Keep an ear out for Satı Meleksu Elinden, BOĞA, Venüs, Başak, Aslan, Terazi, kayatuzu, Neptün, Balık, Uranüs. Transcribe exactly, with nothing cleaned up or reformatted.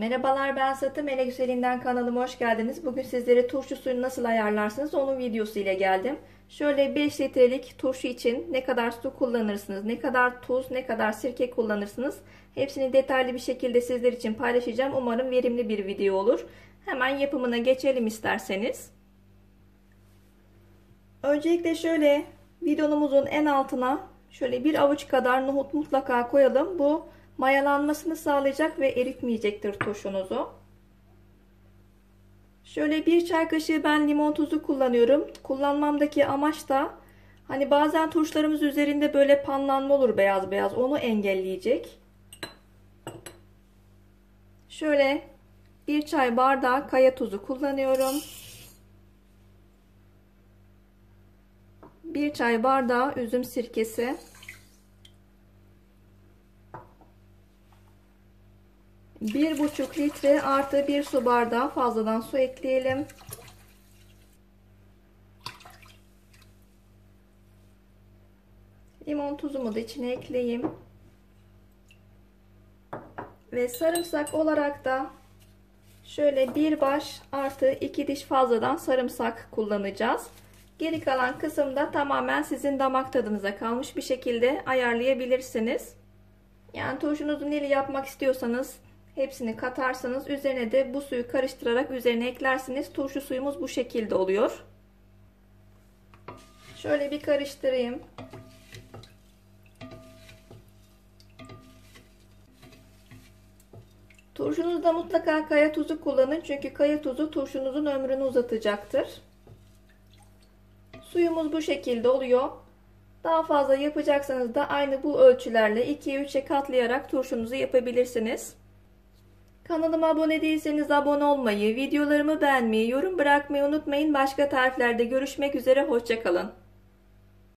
Merhabalar, ben Satı Meleksu Elinden kanalıma hoş geldiniz. Bugün sizlere turşu suyunu nasıl ayarlarsınız onun videosu ile geldim. Şöyle beş litrelik turşu için ne kadar su kullanırsınız, ne kadar tuz, ne kadar sirke kullanırsınız hepsini detaylı bir şekilde sizler için paylaşacağım. Umarım verimli bir video olur. Hemen yapımına geçelim isterseniz. Öncelikle şöyle videomuzun en altına şöyle bir avuç kadar nohut mutlaka koyalım. Bu mayalanmasını sağlayacak ve eritmeyecektir turşunuzu. Şöyle bir çay kaşığı ben limon tuzu kullanıyorum. Kullanmamdaki amaç da hani bazen turşularımız üzerinde böyle panlanma olur beyaz beyaz, onu engelleyecek. Şöyle bir çay bardağı kaya tuzu kullanıyorum. Bir çay bardağı üzüm sirkesi. bir buçuk litre artı bir su bardağı fazladan su ekleyelim. Limon tuzumu da içine ekleyeyim. Ve sarımsak olarak da şöyle bir baş artı iki diş fazladan sarımsak kullanacağız. Geri kalan kısımda tamamen sizin damak tadınıza kalmış bir şekilde ayarlayabilirsiniz. Yani turşunuzu neli yapmak istiyorsanız hepsini katarsanız, üzerine de bu suyu karıştırarak üzerine eklersiniz. Turşu suyumuz bu şekilde oluyor. Şöyle bir karıştırayım. Turşunuzda mutlaka kaya tuzu kullanın. Çünkü kaya tuzu turşunuzun ömrünü uzatacaktır. Suyumuz bu şekilde oluyor. Daha fazla yapacaksanız da aynı bu ölçülerle ikiye üçe katlayarak turşunuzu yapabilirsiniz. Kanalıma abone değilseniz abone olmayı, videolarımı beğenmeyi, yorum bırakmayı unutmayın. Başka tariflerde görüşmek üzere, hoşça kalın.